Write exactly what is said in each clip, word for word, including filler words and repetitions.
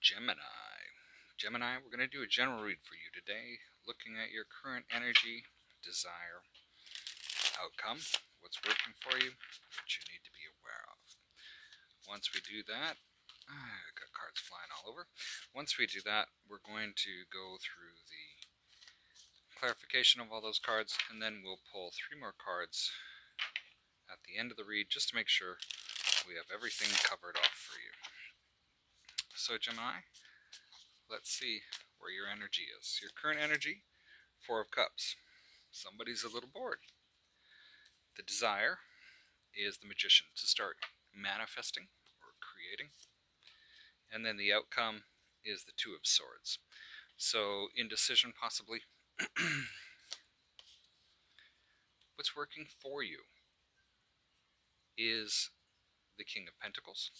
Gemini. Gemini, we're going to do a general read for you today, looking at your current energy, desire, outcome, what's working for you, what you need to be aware of. Once we do that, ah, I've got cards flying all over. Once we do that, we're going to go through the clarification of all those cards, and then we'll pull three more cards at the end of the read just to make sure we have everything covered off for you. So Gemini, let's see where your energy is. Your current energy, Four of Cups. Somebody's a little bored. The desire is the Magician, to start manifesting or creating. And then the outcome is the Two of Swords. So indecision possibly. What's working for you is the King of Pentacles.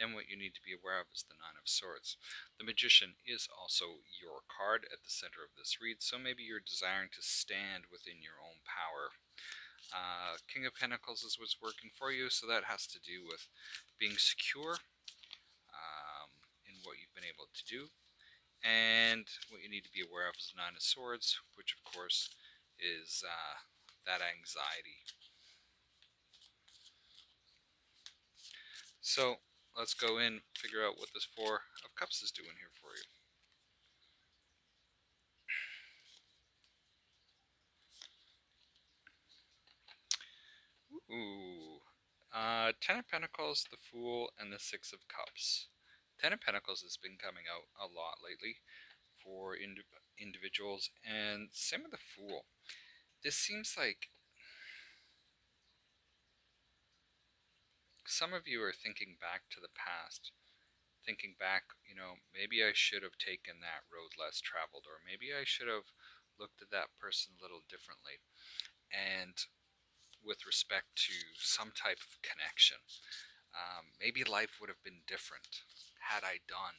And what you need to be aware of is the Nine of Swords. The Magician is also your card at the center of this read, so maybe you're desiring to stand within your own power. Uh, King of Pentacles is what's working for you, so that has to do with being secure um, in what you've been able to do. And what you need to be aware of is the Nine of Swords, which of course is uh, that anxiety. So let's go in, figure out what this Four of Cups is doing here for you. Ooh, uh, Ten of Pentacles, the Fool, and the Six of Cups. Ten of Pentacles has been coming out a lot lately for ind individuals, and same with the Fool. This seems like some of you are thinking back to the past, thinking back, you know, maybe I should have taken that road less traveled, or maybe I should have looked at that person a little differently, and with respect to some type of connection. Um, maybe life would have been different had I done,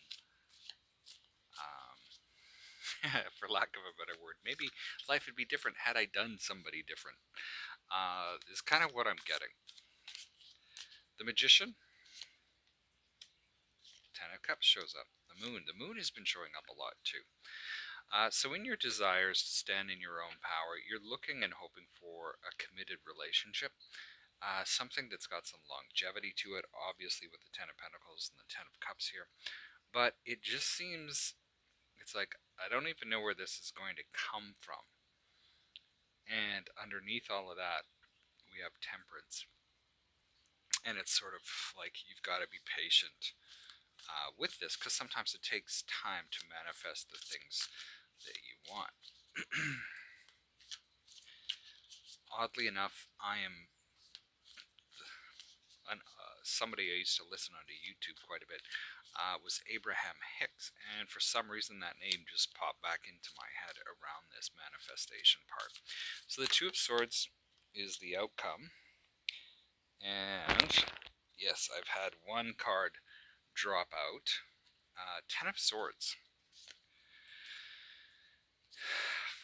um, for lack of a better word, maybe life would be different had I done somebody different, uh, is kind of what I'm getting. The Magician, Ten of Cups shows up. The Moon. The Moon has been showing up a lot too. Uh, so in your desires to stand in your own power, you're looking and hoping for a committed relationship, uh, something that's got some longevity to it, obviously with the Ten of Pentacles and the Ten of Cups here. But it just seems, it's like, I don't even know where this is going to come from. And underneath all of that, we have Temperance. And it's sort of like you've got to be patient uh, with this, because sometimes it takes time to manifest the things that you want. Oddly enough, I am an, uh, somebody I used to listen on to YouTube quite a bit uh, was Abraham Hicks, and for some reason that name just popped back into my head around this manifestation part. So the Two of Swords is the outcome. And yes, I've had one card drop out. Uh, Ten of Swords.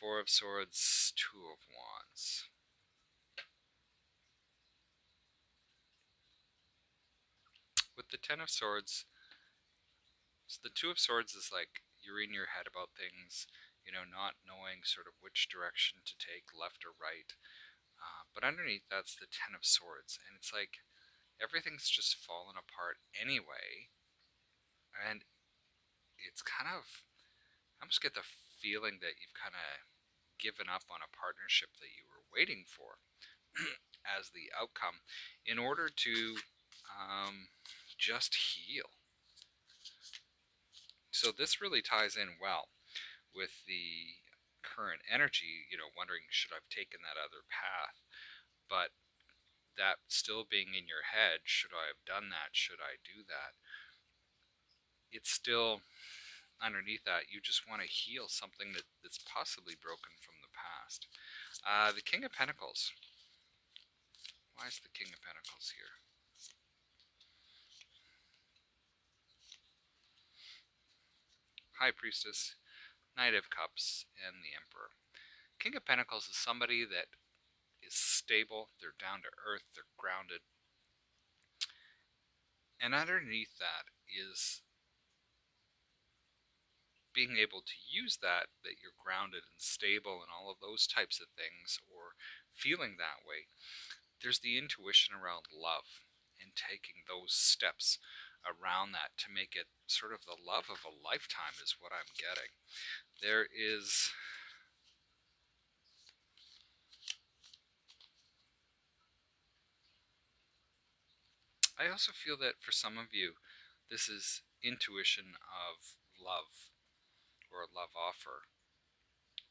Four of Swords, Two of Wands. With the Ten of Swords, so the Two of Swords is like you're in your head about things, you know, not knowing sort of which direction to take, left or right. Uh, but underneath, that's the Ten of Swords, and it's like everything's just fallen apart anyway, and it's kind of, I almost get the feeling that you've kind of given up on a partnership that you were waiting for as the outcome in order to um, just heal. So this really ties in well with the current energy, you know, wondering should I've taken that other path, but that still being in your head, should I have done that, should I do that? It's still underneath that, you just want to heal something that, that's possibly broken from the past. Uh, the King of Pentacles. Why is the King of Pentacles here? High Priestess, Knight of Cups, and the Emperor. King of Pentacles is somebody that is stable, they're down to earth, they're grounded, And underneath that is being able to use that, that you're grounded and stable and all of those types of things, or feeling that way. There's the intuition around love and taking those steps around that to make it sort of the love of a lifetime is what I'm getting. There is I also feel that for some of you, this is intuition of love or a love offer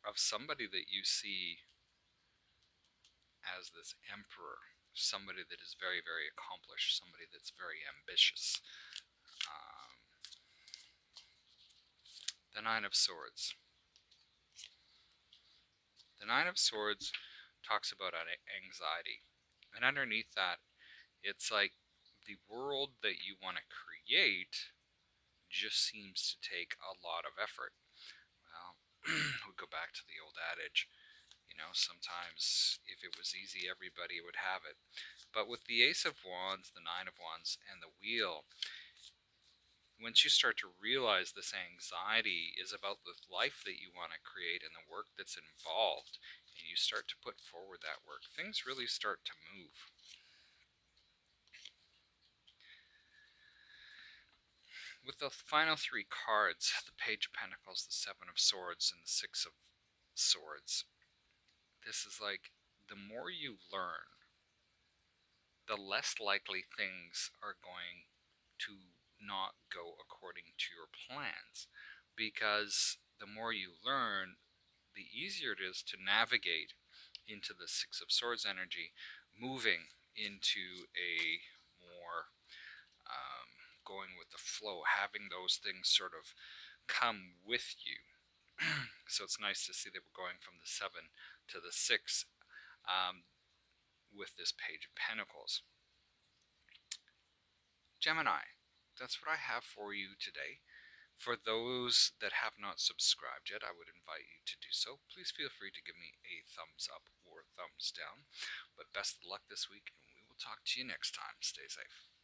of somebody that you see as this emperor, somebody that is very, very accomplished, somebody that's very ambitious. Um, the Nine of Swords. The Nine of Swords talks about anxiety. And underneath that, it's like the world that you want to create just seems to take a lot of effort. Well, we go back to the old adage. You know, sometimes if it was easy, everybody would have it. But with the Ace of Wands, the Nine of Wands, and the Wheel, once you start to realize this anxiety is about the life that you want to create and the work that's involved, and you start to put forward that work, things really start to move. With the final three cards, the Page of Pentacles, the Seven of Swords, and the Six of Swords, this is like, the more you learn, the less likely things are going to not go according to your plans. Because the more you learn, the easier it is to navigate into the Six of Swords energy, moving into a more um, going with the flow, having those things sort of come with you. So it's nice to see that we're going from the seven to the six um, with this Page of Pentacles. Gemini, that's what I have for you today. For those that have not subscribed yet, I would invite you to do so. Please feel free to give me a thumbs up or thumbs down. But best of luck this week, and we will talk to you next time. Stay safe.